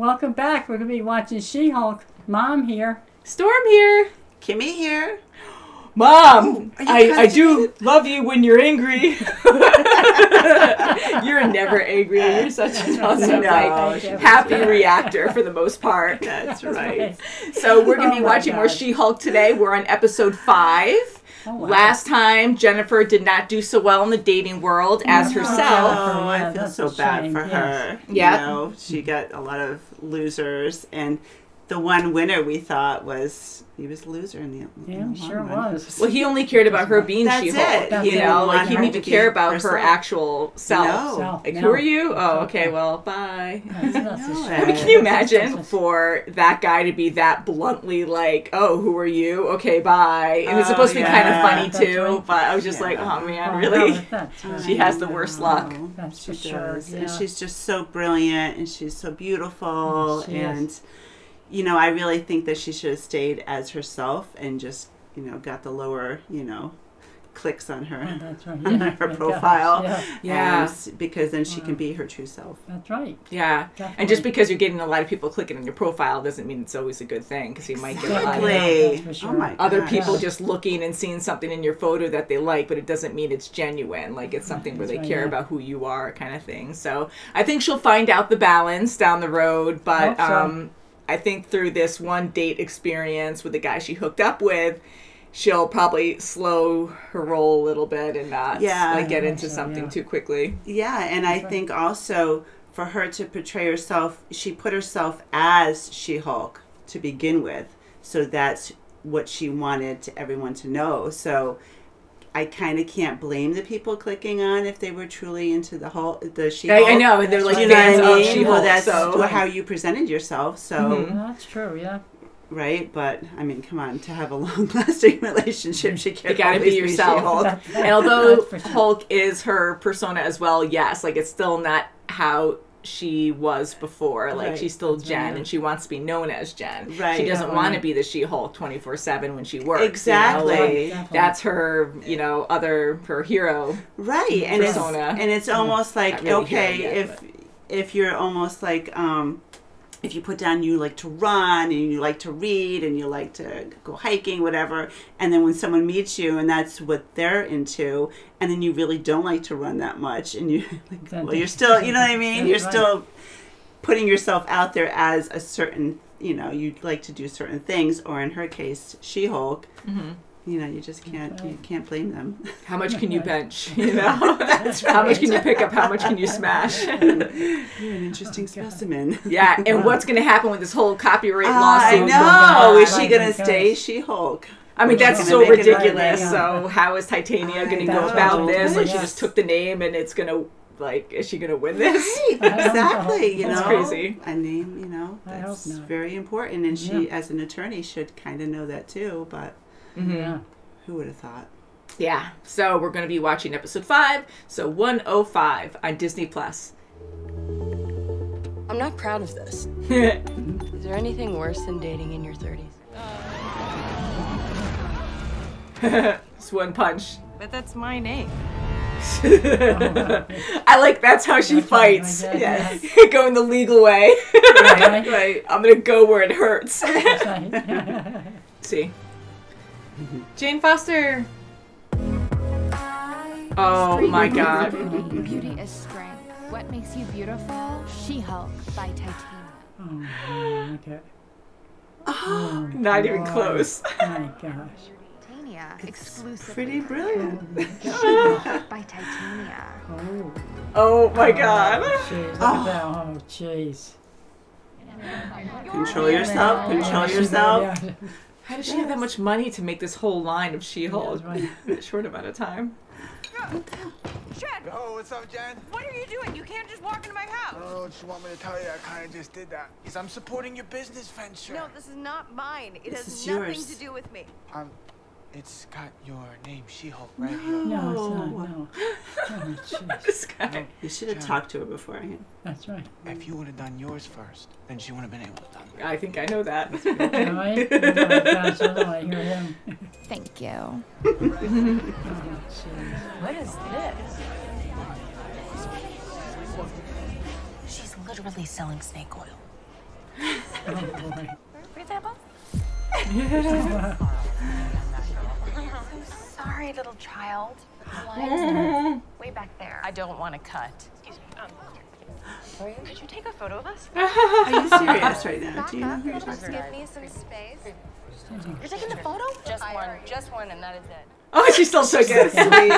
Welcome back. We're going to be watching She-Hulk. Mom here. Storm here. Kimmy here. Mom, oh, I do love you when you're angry. You're never angry. You're such an awesome, like, happy reactor for the most part. That's right. So we're going to be watching more She-Hulk today. We're on episode 5. Oh, wow. Last time, Jennifer did not do so well in the dating world as herself. Oh, I feel so bad for her. Yeah. You know, she got a lot of losers, and the one winner we thought was, he was a loser in the long run. Well, he only cared about her being She-Hulk. You know, like, he didn't even care about her actual self. No. Like, who are you? Oh, okay, well, bye. I mean, can you imagine for that guy to be that bluntly like, oh, who are you? Okay, bye. And it's supposed to be kind of funny, too, but I was just like, oh, man, really? She has the worst luck. That's for sure. And she's just so brilliant, and she's so beautiful, and... You know, I really think that she should have stayed as herself and just, you know, got the lower, you know, clicks on her, her profile. And because then she can be her true self. That's right. Yeah. Definitely. And just because you're getting a lot of people clicking on your profile doesn't mean it's always a good thing, because you might get a lot of other people just looking and seeing something in your photo that they like, but it doesn't mean it's genuine. Like, it's something where they care about who you are, kind of thing. So I think she'll find out the balance down the road, but... I think through this one date experience with the guy she hooked up with, she'll probably slow her roll a little bit and not like, get into something too quickly. Yeah, and I think also for her to portray herself, she put herself as She-Hulk to begin with, so that's what she wanted to everyone to know. So I kind of can't blame the people clicking on if they were truly into the She-Hulk. I know, and they're like, you know what I mean? Well, that's how you presented yourself. So that's true, right, but I mean, come on, to have a long-lasting relationship, she can't. You gotta be yourself. And although Hulk is her persona as well, like, it's still not how she was before. Like, she's still Jen, and she wants to be known as Jen. She doesn't want to be the She-Hulk 24/7 when she works. Exactly. You know? Like, that's her, you know, her hero persona. And it's almost like, really, if you're almost like, if you put down, you like to run, and you like to read, and you like to go hiking, whatever, and then when someone meets you and that's what they're into, and then you really don't like to run that much, and you like, well, you're still, you know what I mean? You're still putting yourself out there as a certain, you know, you like to do certain things, or in her case, She-Hulk. You know, you just can't blame them. How much can you bench? You know, how much can you pick up? How much can you smash? You're an interesting specimen. Yeah, and what's going to happen with this whole copyright lawsuit? I know. Is she going to stay She-Hulk? I mean, that's so ridiculous. So how is Titania going to go about this? Like, she just took the name, and it's going to, like, is she going to win this? Exactly. You know, that's crazy. A name, you know, that's very important, and she, as an attorney, should kind of know that too, but. Who would have thought? Yeah. So we're going to be watching episode 5, so 105 on Disney+. I'm not proud of this. Is there anything worse than dating in your 30s? It's one punch. But that's my name. I like, that's how she fights. Going the legal way. I'm going to go where it hurts. See. Jane Foster. Oh my God. Beauty is strength. What makes you beautiful? She-Hulk by Titania. Oh, not even close. My gosh. Titania, exclusive. Pretty brilliant. She-Hulk by Titania. Oh my God. Oh jeez. Control yourself. Control yourself. How does she have that much money to make this whole line of She-Hulk in a short amount of time? What the hell? Jen! Oh, what's up, Jen? What are you doing? You can't just walk into my house. Oh, do you want me to tell you? I kind of just did that. Because I'm supporting your business venture. No, this is not mine. It has nothing to do with me. It's got your name, She-Hulk, right here. No, it's not. No. Oh, this guy. You should have talked to her beforehand. That's right. If you would have done yours first, then she wouldn't have been able to talk. I think I know that. Thank you. What is this? She's literally selling snake oil. For example? Yeah. I'm so sorry, little child. Way back there. I don't want to cut. Excuse me. Could you take a photo of us? Are you serious right now? Do you know who you're talking about? Give me some space. You're taking the photo? Just one, and that is it. Oh, she still took it. Sweet.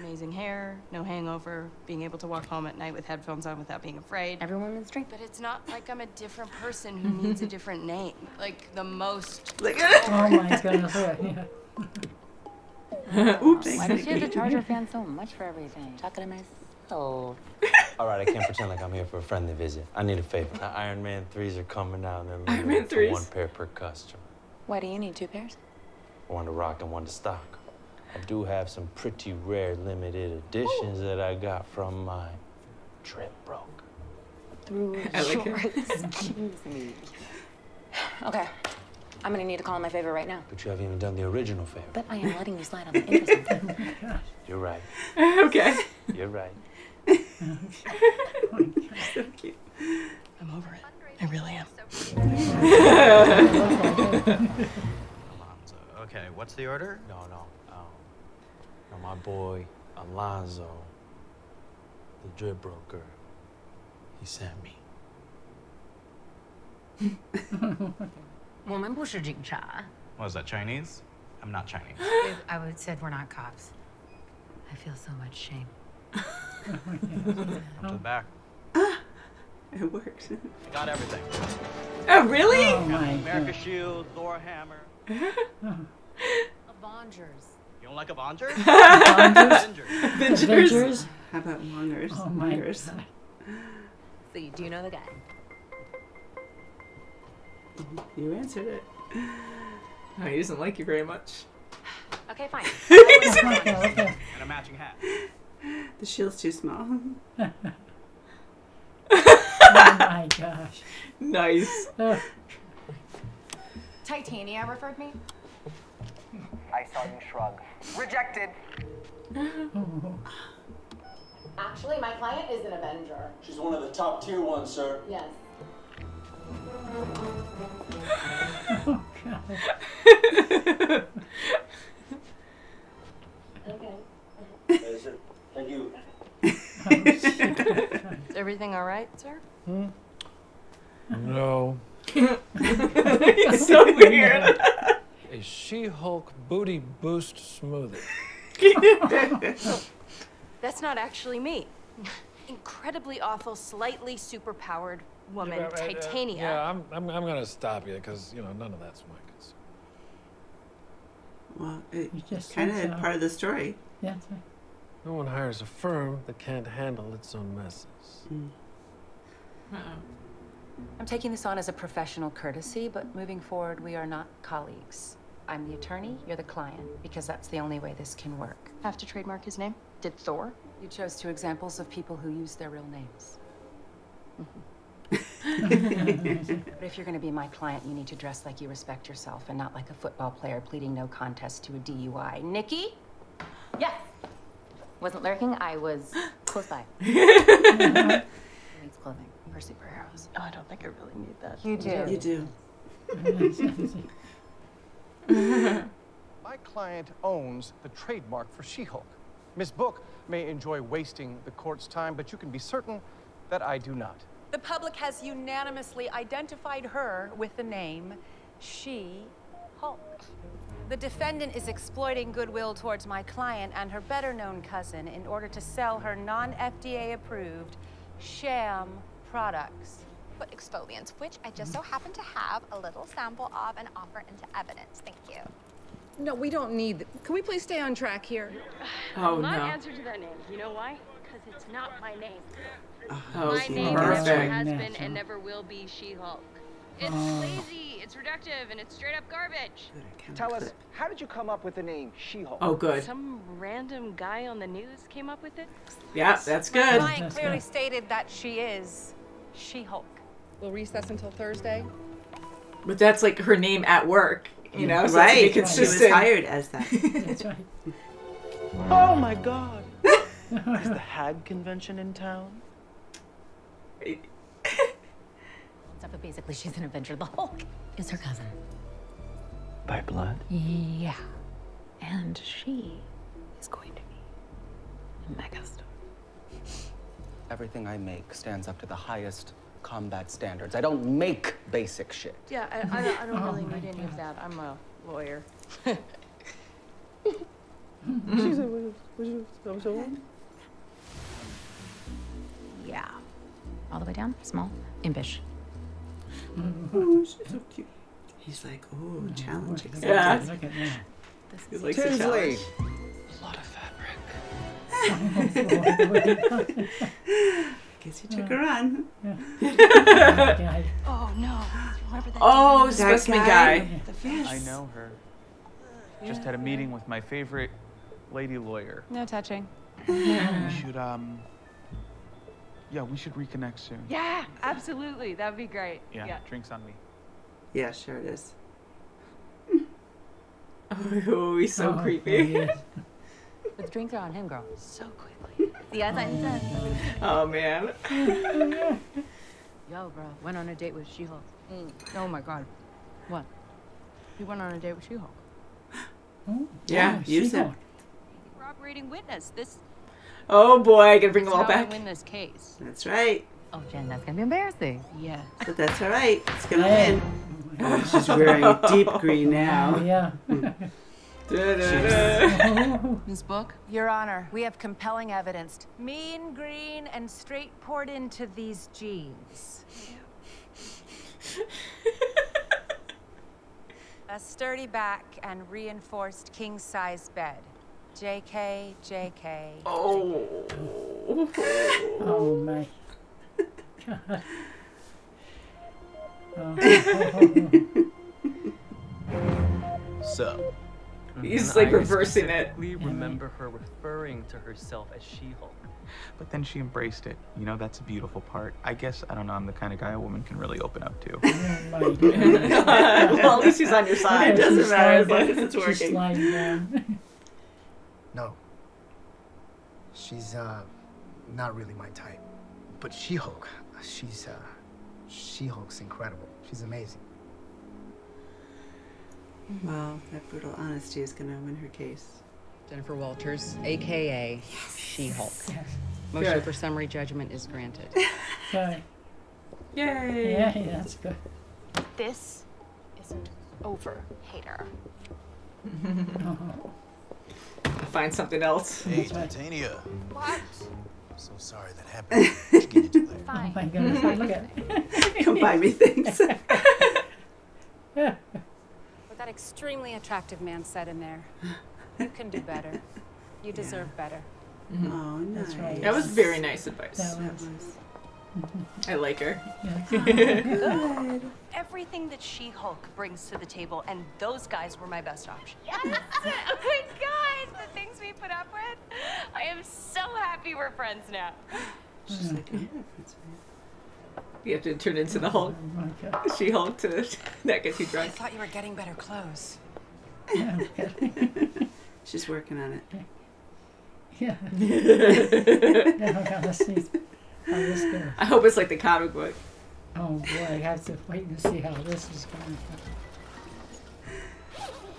Amazing hair, no hangover, being able to walk home at night with headphones on without being afraid. Everyone in street. But it's not like I'm a different person who needs a different name. Like the most. Look at it. Oh my goodness. Yeah. Oops. Why do you have to charge your fans so much for everything? Talking to myself. All right, I can't pretend like I'm here for a friendly visit. I need a favor. The Iron Man 3s are coming out, and they're made for 1 pair per customer. Why do you need 2 pairs? 1 to rock and 1 to stock. I do have some pretty rare limited editions that I got from my trip broke. Through shorts. Excuse me. Okay. I'm gonna need to call in my favor right now. But you haven't even done the original favor. But I am letting you slide on the interesting thing. You're right. Okay. You're right. Oh my God, so cute. I'm over it. I really am. Alonzo. Okay, what's the order? No, my boy Alonzo, the drip broker, he sent me. 我们不是警察. What is that, Chinese? I'm not Chinese. I would have said we're not cops. I feel so much shame. Come to the back. It works. I got everything. Oh, really? Oh, America Shield, Thor Hammer. Avengers. You don't like Avengers? Avengers. How about Wanderers? Oh, my God. So you do know the guy? You answered it. Oh, he doesn't like you very much. Okay, fine. And a matching hat. The shield's too small. Oh my gosh. Nice. Titania referred me. I saw you shrug. Rejected. Oh. Actually, my client is an Avenger. She's one of the top tier ones, sir. Yes. Oh, God. Okay. That's it. Thank you. Is everything all right, sir? Hmm? No. It's so weird. A She-Hulk booty boost smoothie. That's not actually me. Incredibly awful, slightly superpowered woman, yeah, right, Titania. Yeah, I'm gonna stop you because, you know, none of that's my concern. Well, it's kind of part of the story. Yeah. That's right. No one hires a firm that can't handle its own messes. Mm. I'm taking this on as a professional courtesy, but moving forward, we are not colleagues. I'm the attorney, you're the client, because that's the only way this can work. Have to trademark his name? Did Thor? You chose 2 examples of people who use their real names. Mm-hmm. But if you're going to be my client, you need to dress like you respect yourself and not like a football player pleading no contest to a DUI. Nikki? Yes. Wasn't lurking, I was close by. Needs clothing for superheroes. Oh, I don't think I really need that. You do. You do. My client owns the trademark for She-Hulk. Ms. Book may enjoy wasting the court's time, but you can be certain that I do not. The public has unanimously identified her with the name She-Hulk. The defendant is exploiting goodwill towards my client and her better-known cousin in order to sell her non-FDA-approved sham products. But exfoliants, which I just so happen to have a little sample of and offer into evidence. Thank you. No, we don't need... Can we please stay on track here? Oh, no. My answer to that name. You know why? Because it's not my name. Oh, my name never has been and never will be She-Hulk. It's lazy, it's reductive, and it's straight up garbage. Tell us, how did you come up with the name She-Hulk? Oh, good. Some random guy on the news came up with it. Yeah, that's good. My client clearly stated that she is She-Hulk. We'll recess until Thursday. But that's like her name at work, you know? So right. She was hired as that. That's right. Oh my God. Is the HAG convention in town? stuff, but basically she's an Avenger. The Hulk is her cousin. By blood? Yeah. And she is going to be a megastar. Everything I make stands up to the highest combat standards. I don't make basic shit. Yeah, I don't really need any of that. I'm a lawyer. She's a lawyer. Yeah. All the way down, small, impish. Oh, she's so cute. He's like, ooh, challenging. Yeah. He's like, Tinsley. A lot of fabric. I guess you took her on. Yeah. Oh, no. Remember that specimen guy. The fish. I know her. Just had a meeting with my favorite lady lawyer. No touching. We should, yeah, we should reconnect soon. Yeah, absolutely. That'd be great. Yeah, drinks on me. Yeah, sure it is. Oh, he's so creepy. With drinks on him, girl. So quickly. See, as I said. Oh, man. Yo, bro, went on a date with She-Hulk. Mm. Oh, my God. What? He went on a date with She-Hulk. Yeah, you said. Corroborating witness. This. Oh, boy, I gotta bring them all back. Win this case. That's right. Oh, Jen, that's gonna be embarrassing. Yeah. But that's all right. It's gonna win. Oh, she's wearing deep green now. Yeah. Ms. Book? Your Honor, we have compelling evidence. Mean green and straight poured into these jeans. A sturdy back and reinforced king-size bed. JK, JK. Oh. Oh, my God. So. He's like reversing it. I remember her referring to herself as She-Hulk. But then she embraced it. You know, that's a beautiful part. I guess, I don't know, I'm the kind of guy a woman can really open up to. Well, at least she's on your side. It doesn't matter as long as it's working. She's sliding down. No. She's, not really my type. But She-Hulk, she's, She-Hulk's incredible. She's amazing. Wow, that brutal honesty is going to win her case. Jennifer Walters, a.k.a. She-Hulk. Yes. Motion for summary judgment is granted. Good. Yay! Yeah, that's good. This isn't over, hater. Find something else. Hey, Titania. What? I'm so sorry that happened. Just get it to later. Fine. Oh my goodness, I look at it. Come buy me things. That extremely attractive man said in there, you can do better. You deserve better. Mm-hmm. Oh, nice. That's right. That was very nice advice. That was. I like her. Yeah. Oh, good. Everything that She-Hulk brings to the table, and those guys were my best option. Yes! Oh my God! The things we put up with. I am so happy we're friends now. She's like, I'm friends with you. You have to turn into the Hulk. Oh, She-Hulk to that gets you drunk. I thought you were getting better clothes. She's working on it. Yeah. I hope it's like the comic book. Oh boy, I have to wait and see how this is going.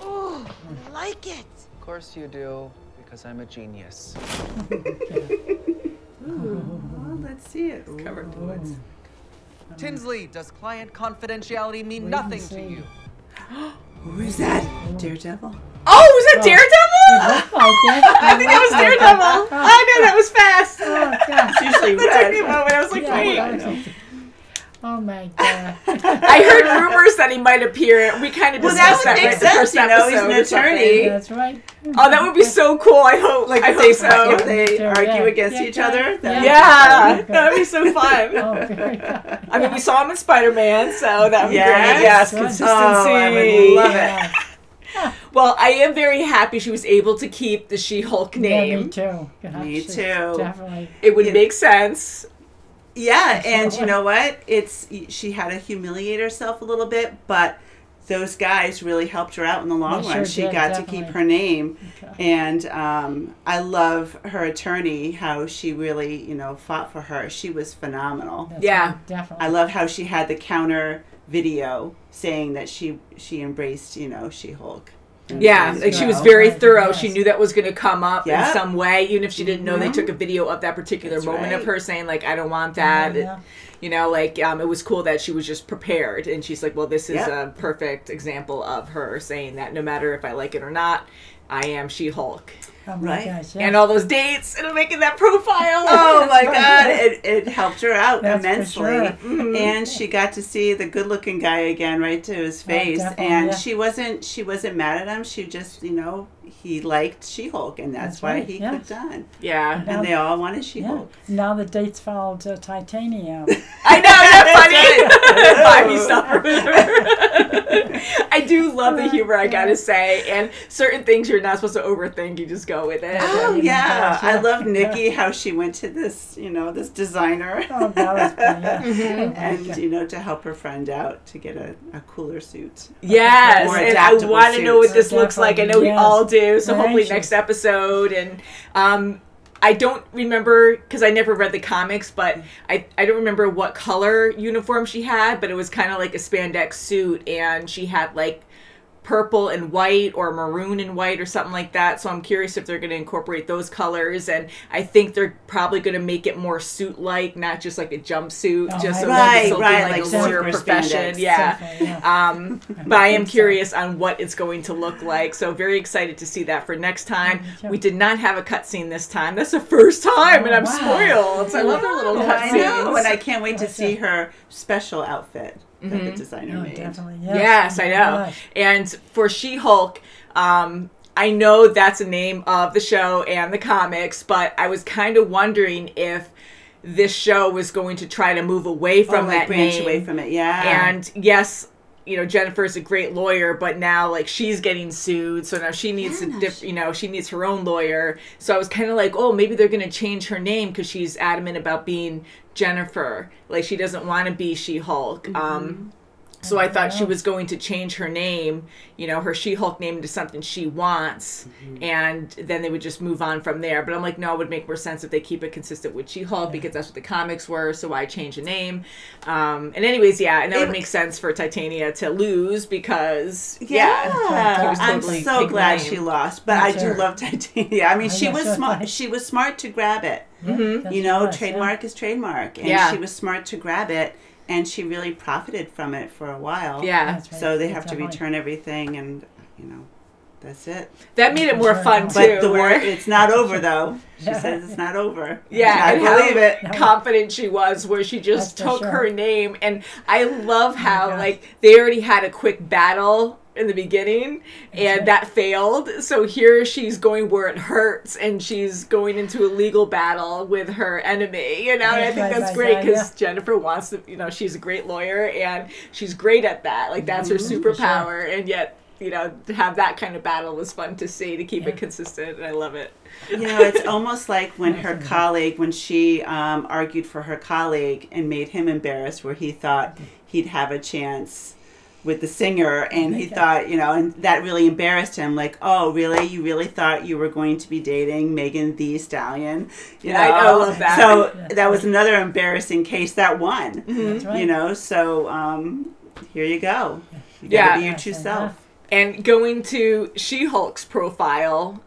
Oh, I like it. Of course you do, because I'm a genius. Ooh, well, let's see it. It's covered in woods. Tinsley, does client confidentiality mean nothing to you? Who is that? Daredevil. Oh, was that Daredevil? I think that was Daredevil. I knew that was fast. Oh, gosh. Usually that took me a moment. I was like, wait. Oh, my God. I heard rumors that he might appear. We kind of discussed that right the first episode. He's an attorney. That's right. Oh, that would be so cool. I hope, like, if they argue against each other. Yeah. That would be so fun. I mean, we saw him in Spider-Man, so that would be great. Yes, consistency. Oh, I would love it. Well, I am very happy she was able to keep the She-Hulk name. Me too. Me too. Definitely. It would make sense. Yeah, and you know what? She had to humiliate herself a little bit, but those guys really helped her out in the long run. She got to keep her name. Okay. And I love her attorney, how she really, you know, fought for her. She was phenomenal. That's right. Definitely. I love how she had the counter video saying that she embraced, you know, She-Hulk. Yeah, like she was very thorough. She knew that was going to come up in some way, even if she didn't know. They took a video of that particular moment of her saying, like, I don't want that. Yeah. You know, like, it was cool that she was just prepared. And she's like, well, this is a perfect example of her saying that no matter if I like it or not, I am She-Hulk. Oh my gosh, and all those dates and making that profile. Oh my God, it helped her out immensely. And she got to see the good-looking guy again, right to his face. And she wasn't mad at him. She just, you know, he liked She-Hulk, and that's why he clicked on. Yeah, and they all wanted She-Hulk. Now the dates followed Titania. I know, that's funny. I do love the humor, I gotta say, and certain things you're not supposed to overthink. You just go with it. Oh yeah, I love Nikki, how she went to this, you know, this designer, and you know, to help her friend out to get a cooler suit. Yes, and I want to know what this looks like. I know we all do. So hopefully next episode. And I don't remember, because I never read the comics, but I don't remember what color uniform she had, but it was kind of like a spandex suit, and she had like purple and white or maroon and white or something like that. So I'm curious if they're going to incorporate those colors, and I think they're probably going to make it more suit-like, not just like a jumpsuit, just so that it's like a lawyer profession. Yeah. But I am curious on what it's going to look like. So very excited to see that for next time. We did not have a cutscene this time. That's the first time, and I'm spoiled. So I love her little cutscenes. And I can't wait to see her special outfit. That the designer made. Definitely, yes, I know. And for She-Hulk, I know that's the name of the show and the comics, but I was kind of wondering if this show was going to try to move away from that branch away from it. Yeah. And yes, you know, Jennifer's a great lawyer, but now like she's getting sued, so now she needs you know, she needs her own lawyer. So I was kind of like, oh, maybe they're going to change her name, because she's adamant about being Jennifer, like she doesn't want to be She-Hulk. So I thought she was going to change her name, you know, her She-Hulk name to something she wants, and then they would just move on from there. But I'm like, no, it would make more sense if they keep it consistent with She-Hulk, because that's what the comics were, so why change a name? And anyways, and that would make sense for Titania to lose, because, totally I'm so glad she lost, but I do love Titania. I mean, she was smart. She was smart to grab it. You know, trademark is trademark, and she was smart to grab it. And she really profited from it for a while. Yeah. So they have to return everything, and, you know, that's it. That made it more fun, too. But the word, it's not over, though. She says it's not over. Yeah, I believe it. How confident she was, where she just took her name. And I love how, like, they already had a quick battle in the beginning, and that failed. So here she's going where it hurts, and she's going into a legal battle with her enemy. You know, and I think that's great, because Jennifer wants to, you know, she's a great lawyer, and she's great at that. Like, that's her superpower, and yet, you know, to have that kind of battle was fun to see, to keep it consistent, and I love it. You know, it's almost like when her colleague, when she argued for her colleague and made him embarrassed, where he thought he'd have a chance with the singer, and he thought, you know, and that really embarrassed him. Like, oh, really? You really thought you were going to be dating Megan Thee Stallion? You know? I love that. So that was another embarrassing case that won. You know, so here you go. You gotta be your true self. And going to She-Hulk's profile,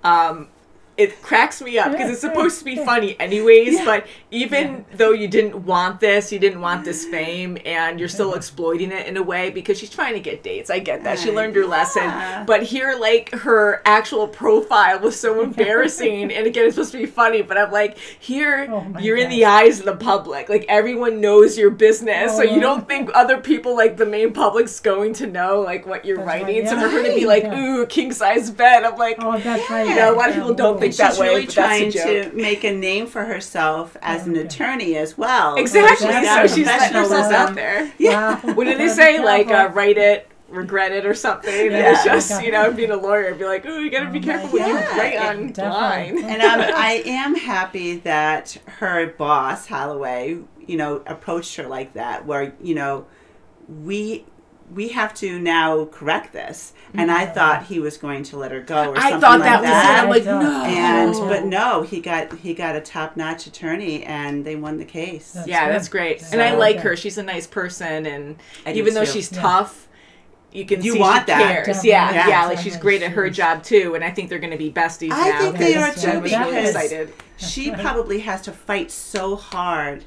it cracks me up, because it's supposed to be funny anyways, but even though you didn't want this fame, and you're still exploiting it in a way, because she's trying to get dates. I get that. She learned her lesson. But here, like, her actual profile was so embarrassing. And again, it's supposed to be funny, but I'm like, here, you're in the eyes of the public. Like, everyone knows your business. So you don't think other people, like the main public's going to know, like, what you're writing. So for her to be like, ooh, king-size bed. I'm like, you know, a lot of people don't think that she's way, really trying to make a name for herself as an attorney as well. Exactly. So she's letting herself out there. Yeah. What did they say? Like, write it, regret it, or something. And it's just, you know, being a lawyer, be like, oh, you got to be careful what you write online. And I am happy that her boss, Holloway, you know, approached her like that, where, you know, we have to now correct this. And I thought he was going to let her go or something like that. I thought that was it. I'm like, no. But no, he got a top-notch attorney, and they won the case. That's great. And I like her. She's a nice person, and even though she's tough, you can see she cares. Yeah, like she's great at her job too, and I think they're going to be besties now. I think they are too, because she probably has to fight so hard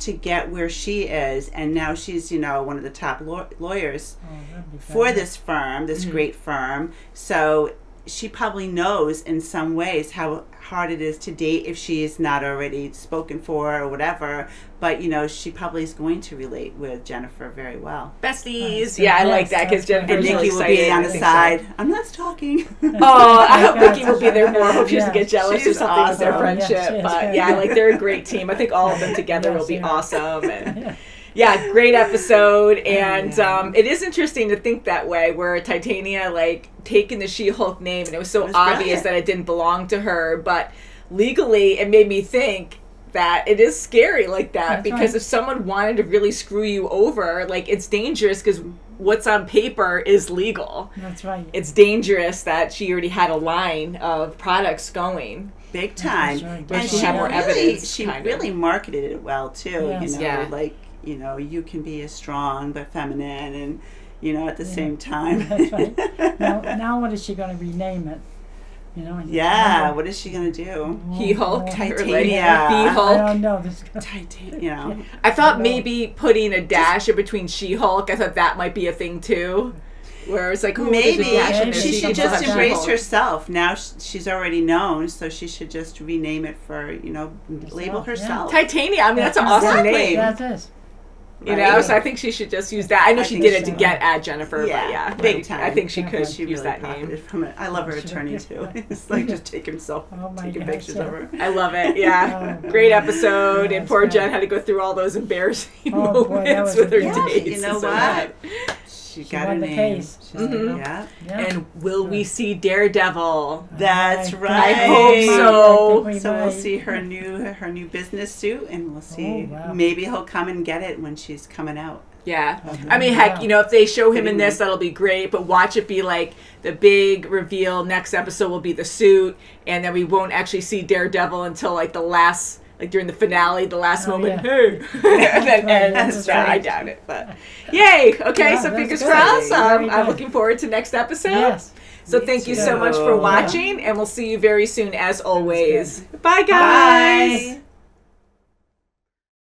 to get where she is, and now she's, you know, one of the top lawyers for this firm, this great firm. So she probably knows in some ways how hard it is to date if she is not already spoken for or whatever. But, you know, she probably is going to relate with Jennifer very well. Besties. Yeah, I like that because Jennifer and Nikki will be on the side. So. I'm not talking. Oh, I hope Nikki will be there more. I hope she doesn't get jealous or something with their friendship. But yeah, like they're a great team. I think all of them together will be awesome. And yeah, great episode. And it is interesting to think that way, where Titania, like, taking the She-Hulk name, and it was so obvious that it didn't belong to her. But legally, it made me think that it is scary like that, because if someone wanted to really screw you over, like, it's dangerous, because what's on paper is legal. That's right. It's dangerous that she already had a line of products going. Big time. Right. And she had more evidence. She really marketed it well, too. Yes. You know, like, you know, you can be as strong but feminine, and you know, at the same time. That's right. Now what is she going to rename it? You know. What is she going to do? He-Hulk? Titania. He-Hulk? I don't know. Titania. I thought maybe putting a dash in between She-Hulk, I thought that might be a thing too. Where it's like, maybe she should just embrace herself. Now she's already known, so she should just rename it for, you know, label herself. Titania. I mean, that's an awesome name. That is. You know, so I think she should just use that. I know she did it to get at Jennifer, but big time. I think she could use that name. I love her attorney too. It's like just taking pictures of her. I love it. Yeah, great episode. And poor Jen had to go through all those embarrassing moments with her dates. You know what? She got a name. And will we see Daredevil? That's right. I hope so. So we'll see her new business suit, and we'll see. Maybe he'll come and get it when she's coming out. Yeah. I mean, heck, you know, if they show him in this, that'll be great. But watch it be like the big reveal. Next episode will be the suit, and then we won't actually see Daredevil until like the last. Like during the finale, the last moment, and then ends. I doubt it, but yay! Okay, so fingers crossed. I'm looking forward to next episode. Yes. So thank you so much for watching, and we'll see you very soon, as always. Bye, guys. Bye.